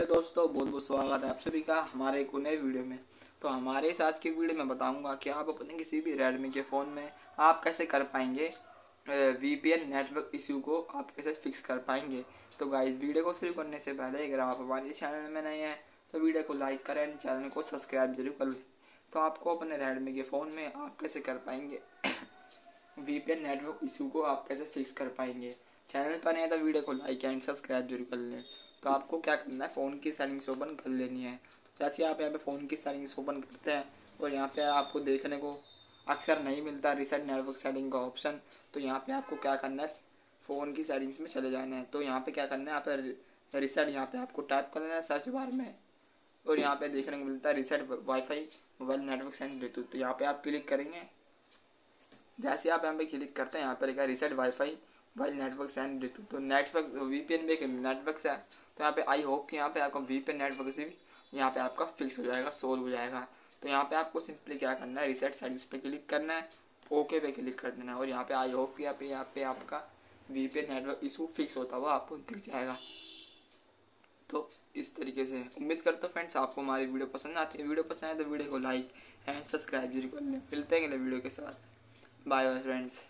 प्यारे दोस्तों, बहुत बहुत स्वागत है आप सभी का हमारे एक नए वीडियो में। तो हमारे इस आज की वीडियो में बताऊंगा कि आप अपने किसी भी रेडमी के फ़ोन में आप कैसे कर पाएंगे VPN नेटवर्क इश्यू को आप कैसे फिक्स कर पाएंगे। तो गाइस, वीडियो को शुरू करने से पहले अगर आप हमारे चैनल में नए हैं तो वीडियो को लाइक करें, चैनल को सब्सक्राइब जरूर कर लें। तो आपको अपने रेडमी के फ़ोन में आप कैसे कर पाएंगे VPN नेटवर्क इशू को आप कैसे फिक्स कर पाएंगे। चैनल पर नहीं है तो वीडियो को लाइक एंड सब्सक्राइब जरूर कर लें। तो आपको क्या करना है, फ़ोन की सेटिंग्स ओपन कर लेनी है। जैसे आप यहाँ पे फ़ोन की सेटिंग्स ओपन करते हैं और यहाँ पे आपको देखने को अक्सर नहीं मिलता रिसेट नेटवर्क सेटिंग का ऑप्शन। तो यहाँ पे आपको क्या करना है, फ़ोन की सेटिंग्स में चले जाना है। तो यहाँ पे क्या करना है, आप रिसेट यहाँ पे आपको टाइप कर देना है सर्च बार में और यहाँ पर देखने को मिलता है reset wifi mobile network setting bluetooth. तो यहाँ पर आप क्लिक करेंगे। जैसे आप यहाँ पर क्लिक करते हैं, यहाँ पर लिखा reset wifi mobile network setting bluetooth. तो नेटवर्क VPN में एक नेटवर्क से, तो यहाँ पे आई होप कि यहाँ पे आपका VPN नेटवर्क से भी यहाँ पे आपका फिक्स हो जाएगा, सोल्व हो जाएगा। तो यहाँ पे आपको सिंपली क्या करना है, रिसेट सेटिंग्स पे क्लिक करना है, ओके पे क्लिक कर देना है और यहाँ पे आई होप कि यहाँ पे आपका VPN नेटवर्क इशू फिक्स होता हुआ आपको दिख जाएगा। तो इस तरीके से उम्मीद करता हूँ फ्रेंड्स आपको हमारी वीडियो पसंद आती है। वीडियो पसंद आए तो वीडियो को लाइक एंड सब्सक्राइब जरूर कर लें। मिलते हैं अगले वीडियो के साथ। Bye bye friends.